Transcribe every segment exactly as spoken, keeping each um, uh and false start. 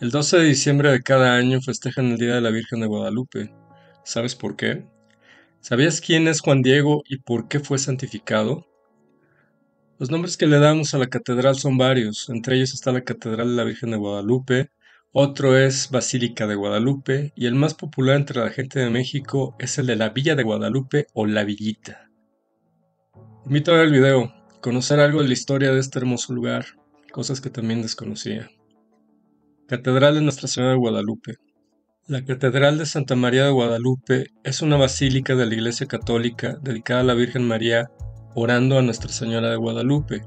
El doce de diciembre de cada año festejan el Día de la Virgen de Guadalupe. ¿Sabes por qué? ¿Sabías quién es Juan Diego y por qué fue santificado? Los nombres que le damos a la catedral son varios, entre ellos está la Catedral de la Virgen de Guadalupe, otro es Basílica de Guadalupe y el más popular entre la gente de México es el de la Villa de Guadalupe o La Villita. Invito a ver el video, conocer algo de la historia de este hermoso lugar, cosas que también desconocía. Catedral de Nuestra Señora de Guadalupe. La Catedral de Santa María de Guadalupe es una basílica de la Iglesia Católica dedicada a la Virgen María orando a Nuestra Señora de Guadalupe,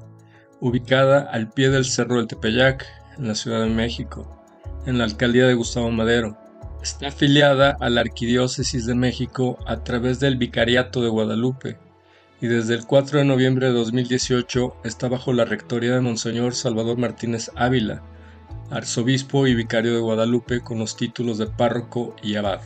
ubicada al pie del Cerro del Tepeyac, en la Ciudad de México, en la alcaldía de Gustavo Madero. Está afiliada a la Arquidiócesis de México a través del Vicariato de Guadalupe y desde el cuatro de noviembre de dos mil dieciocho está bajo la rectoría de Monseñor Salvador Martínez Ávila, arzobispo y vicario de Guadalupe con los títulos de párroco y abad.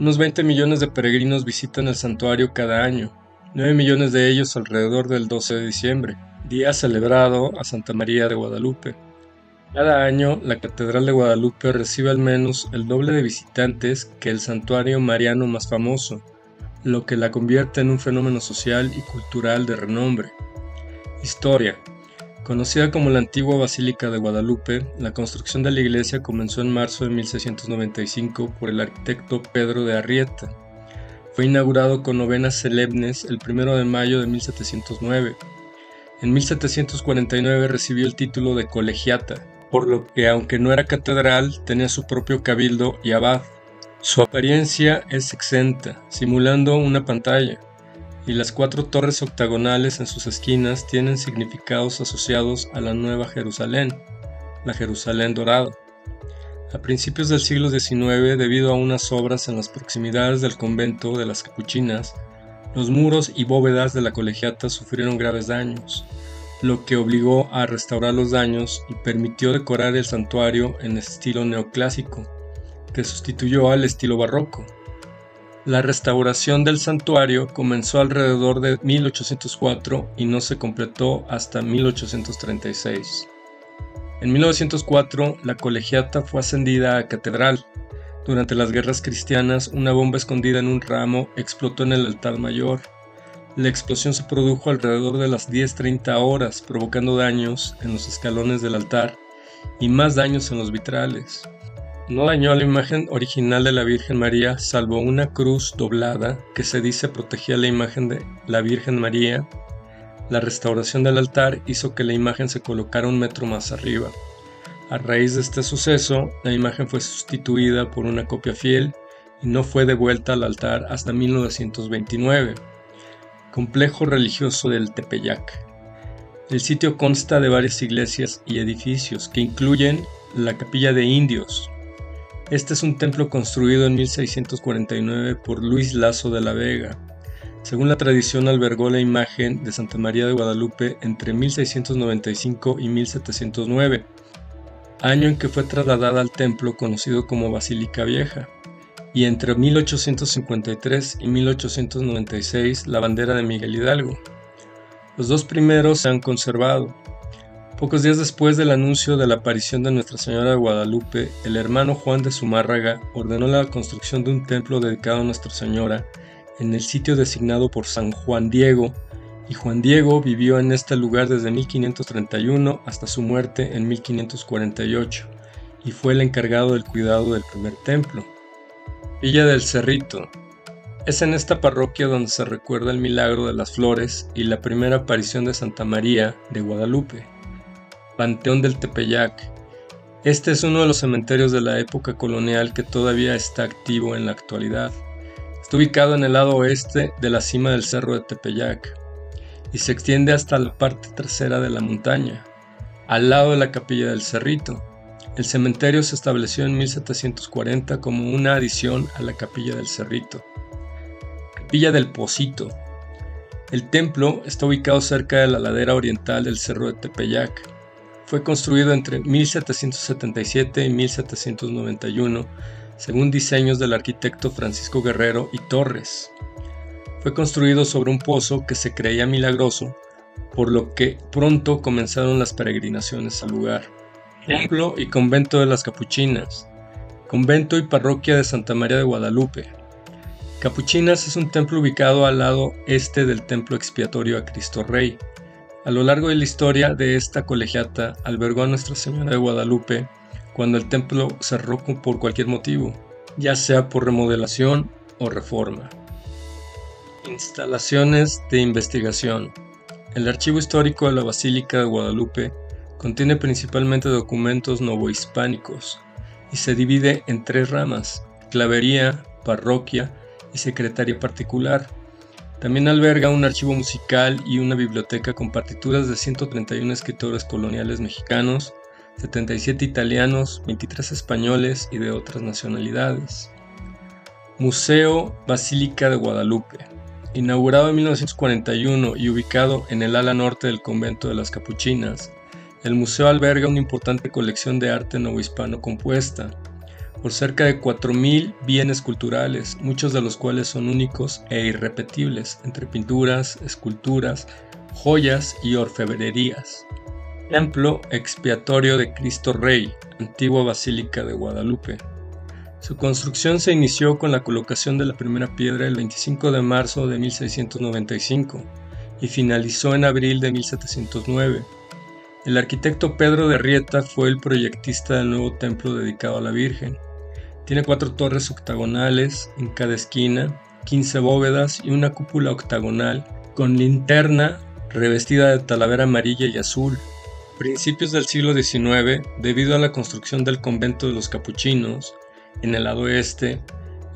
Unos veinte millones de peregrinos visitan el santuario cada año, nueve millones de ellos alrededor del doce de diciembre, día celebrado a Santa María de Guadalupe. Cada año la Catedral de Guadalupe recibe al menos el doble de visitantes que el santuario mariano más famoso, lo que la convierte en un fenómeno social y cultural de renombre. Historia. Conocida como la antigua Basílica de Guadalupe, la construcción de la iglesia comenzó en marzo de mil seiscientos noventa y cinco por el arquitecto Pedro de Arrieta. Fue inaugurado con novenas solemnes el primero de mayo de mil setecientos nueve. En mil setecientos cuarenta y nueve recibió el título de Colegiata, por lo que aunque no era catedral, tenía su propio cabildo y abad. Su apariencia es exenta, simulando una pantalla, y las cuatro torres octagonales en sus esquinas tienen significados asociados a la Nueva Jerusalén, la Jerusalén Dorada. A principios del siglo diecinueve, debido a unas obras en las proximidades del convento de las Capuchinas, los muros y bóvedas de la colegiata sufrieron graves daños, lo que obligó a restaurar los daños y permitió decorar el santuario en estilo neoclásico, que sustituyó al estilo barroco. La restauración del santuario comenzó alrededor de mil ochocientos cuatro y no se completó hasta mil ochocientos treinta y seis. En mil novecientos cuatro, la colegiata fue ascendida a catedral. Durante las guerras cristianas, una bomba escondida en un ramo explotó en el altar mayor. La explosión se produjo alrededor de las diez treinta horas, provocando daños en los escalones del altar y más daños en los vitrales. No dañó la imagen original de la Virgen María, salvo una cruz doblada que se dice protegía la imagen de la Virgen María. La restauración del altar hizo que la imagen se colocara un metro más arriba. A raíz de este suceso, la imagen fue sustituida por una copia fiel y no fue devuelta al altar hasta mil novecientos veintinueve. Complejo religioso del Tepeyac. El sitio consta de varias iglesias y edificios que incluyen la Capilla de Indios. Este es un templo construido en mil seiscientos cuarenta y nueve por Luis Lazo de la Vega. Según la tradición, albergó la imagen de Santa María de Guadalupe entre mil seiscientos noventa y cinco y mil setecientos nueve, año en que fue trasladada al templo conocido como Basílica Vieja, y entre mil ochocientos cincuenta y tres y mil ochocientos noventa y seis la bandera de Miguel Hidalgo. Los dos primeros se han conservado. Pocos días después del anuncio de la aparición de Nuestra Señora de Guadalupe, el hermano Juan de Zumárraga ordenó la construcción de un templo dedicado a Nuestra Señora en el sitio designado por San Juan Diego, y Juan Diego vivió en este lugar desde mil quinientos treinta y uno hasta su muerte en mil quinientos cuarenta y ocho, y fue el encargado del cuidado del primer templo. Villa del Cerrito. Es en esta parroquia donde se recuerda el milagro de las flores y la primera aparición de Santa María de Guadalupe. Panteón del Tepeyac. Este es uno de los cementerios de la época colonial que todavía está activo en la actualidad. Está ubicado en el lado oeste de la cima del Cerro de Tepeyac y se extiende hasta la parte trasera de la montaña, al lado de la Capilla del Cerrito. El cementerio se estableció en mil setecientos cuarenta como una adición a la Capilla del Cerrito. Capilla del Pocito. El templo está ubicado cerca de la ladera oriental del Cerro de Tepeyac. Fue construido entre mil setecientos setenta y siete y mil setecientos noventa y uno, según diseños del arquitecto Francisco Guerrero y Torres. Fue construido sobre un pozo que se creía milagroso, por lo que pronto comenzaron las peregrinaciones al lugar. templo y convento de las Capuchinas, convento y parroquia de Santa María de Guadalupe. Capuchinas es un templo ubicado al lado este del Templo Expiatorio de Cristo Rey. A lo largo de la historia de esta colegiata albergó a Nuestra Señora de Guadalupe cuando el templo cerró por cualquier motivo, ya sea por remodelación o reforma. Instalaciones de investigación. El archivo histórico de la Basílica de Guadalupe contiene principalmente documentos novohispánicos y se divide en tres ramas: clavería, parroquia y secretaría particular. También alberga un archivo musical y una biblioteca con partituras de ciento treinta y uno escritores coloniales mexicanos, setenta y siete italianos, veintitrés españoles y de otras nacionalidades. Museo Basílica de Guadalupe. Inaugurado en mil novecientos cuarenta y uno y ubicado en el ala norte del Convento de las Capuchinas, el museo alberga una importante colección de arte novohispano compuesta por cerca de cuatro mil bienes culturales, muchos de los cuales son únicos e irrepetibles, entre pinturas, esculturas, joyas y orfebrerías. Templo Expiatorio de Cristo Rey, antigua Basílica de Guadalupe. Su construcción se inició con la colocación de la primera piedra el veinticinco de marzo de mil seiscientos noventa y cinco y finalizó en abril de mil setecientos nueve. El arquitecto Pedro de Arrieta fue el proyectista del nuevo templo dedicado a la Virgen. Tiene cuatro torres octagonales en cada esquina, quince bóvedas y una cúpula octagonal con linterna revestida de talavera amarilla y azul. A principios del siglo diecinueve, debido a la construcción del convento de los capuchinos en el lado este,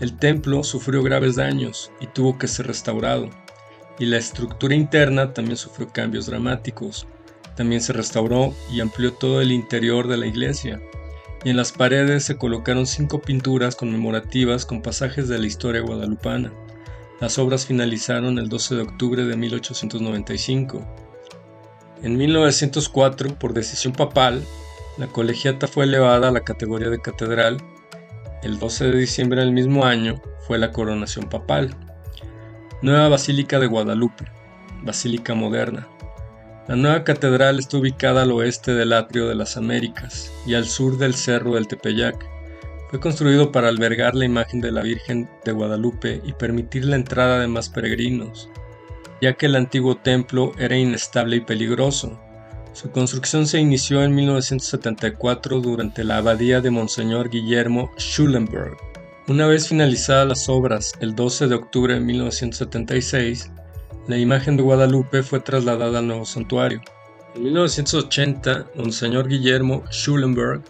el templo sufrió graves daños y tuvo que ser restaurado, y la estructura interna también sufrió cambios dramáticos. También se restauró y amplió todo el interior de la iglesia, y en las paredes se colocaron cinco pinturas conmemorativas con pasajes de la historia guadalupana. Las obras finalizaron el doce de octubre de mil ochocientos noventa y cinco. En mil novecientos cuatro, por decisión papal, la colegiata fue elevada a la categoría de catedral. El doce de diciembre del mismo año fue la coronación papal. Nueva Basílica de Guadalupe, Basílica Moderna. La nueva catedral está ubicada al oeste del Atrio de las Américas y al sur del Cerro del Tepeyac. Fue construido para albergar la imagen de la Virgen de Guadalupe y permitir la entrada de más peregrinos, ya que el antiguo templo era inestable y peligroso. Su construcción se inició en mil novecientos setenta y cuatro durante la abadía de Monseñor Guillermo Schulenberg. Una vez finalizadas las obras, el doce de octubre de mil novecientos setenta y seis, la imagen de Guadalupe fue trasladada al nuevo santuario. En mil novecientos ochenta, Monseñor Guillermo Schulenberg,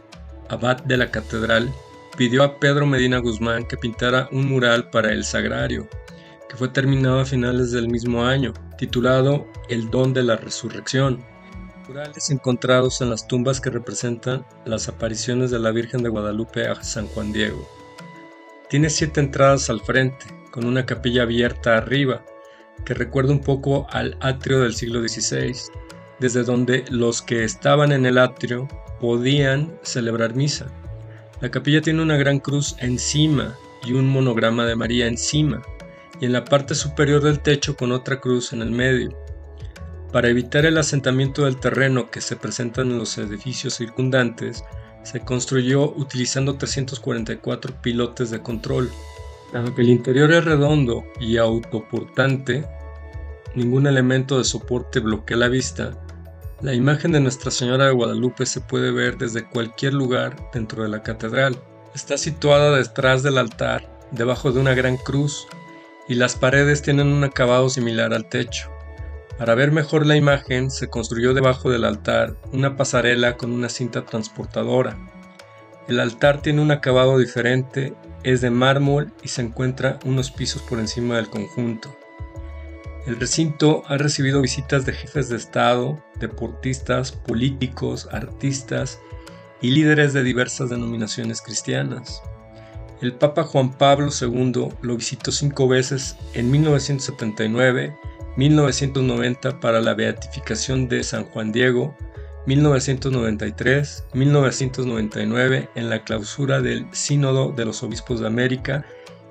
abad de la catedral, pidió a Pedro Medina Guzmán que pintara un mural para el sagrario, que fue terminado a finales del mismo año, titulado El don de la resurrección. Murales encontrados en las tumbas que representan las apariciones de la Virgen de Guadalupe a San Juan Diego. Tiene siete entradas al frente, con una capilla abierta arriba, que recuerda un poco al atrio del siglo dieciséis, desde donde los que estaban en el atrio podían celebrar misa. La capilla tiene una gran cruz encima y un monograma de María encima, y en la parte superior del techo con otra cruz en el medio. Para evitar el asentamiento del terreno que se presenta en los edificios circundantes, se construyó utilizando trescientos cuarenta y cuatro pilotes de control. Dado que el interior es redondo y autoportante, ningún elemento de soporte bloquea la vista. La imagen de Nuestra Señora de Guadalupe se puede ver desde cualquier lugar dentro de la catedral. Está situada detrás del altar, debajo de una gran cruz, y las paredes tienen un acabado similar al techo. Para ver mejor la imagen, se construyó debajo del altar una pasarela con una cinta transportadora. El altar tiene un acabado diferente, es de mármol y se encuentra unos pisos por encima del conjunto. El recinto ha recibido visitas de jefes de estado, deportistas, políticos, artistas y líderes de diversas denominaciones cristianas. El Papa Juan Pablo segundo lo visitó cinco veces en mil novecientos setenta y nueve, mil novecientos noventa para la beatificación de San Juan Diego, mil novecientos noventa y tres, mil novecientos noventa y nueve en la clausura del Sínodo de los Obispos de América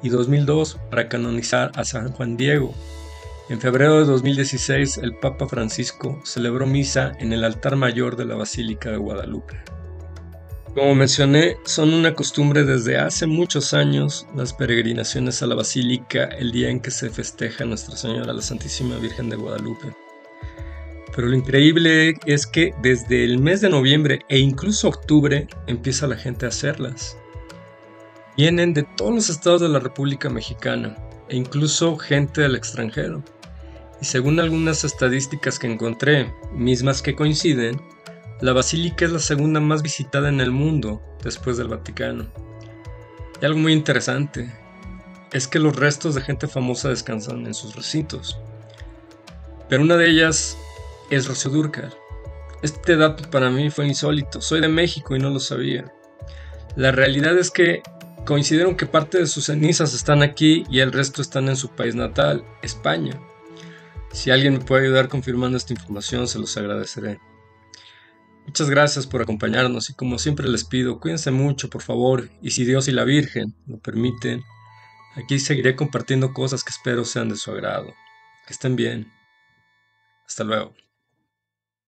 y dos mil dos para canonizar a San Juan Diego. En febrero de dos mil dieciséis, el Papa Francisco celebró misa en el altar mayor de la Basílica de Guadalupe. Como mencioné, son una costumbre desde hace muchos años las peregrinaciones a la Basílica el día en que se festeja Nuestra Señora la Santísima Virgen de Guadalupe. Pero lo increíble es que desde el mes de noviembre e incluso octubre empieza la gente a hacerlas. Vienen de todos los estados de la República Mexicana e incluso gente del extranjero. Y según algunas estadísticas que encontré, mismas que coinciden, la Basílica es la segunda más visitada en el mundo después del Vaticano. Y algo muy interesante es que los restos de gente famosa descansan en sus recintos. Pero una de ellas es Rocío Dúrcar. Este dato para mí fue insólito. Soy de México y no lo sabía. La realidad es que considero que parte de sus cenizas están aquí y el resto están en su país natal, España. Si alguien me puede ayudar confirmando esta información, se los agradeceré. Muchas gracias por acompañarnos y como siempre les pido, cuídense mucho por favor, y si Dios y la Virgen lo permiten, aquí seguiré compartiendo cosas que espero sean de su agrado. Que estén bien. Hasta luego.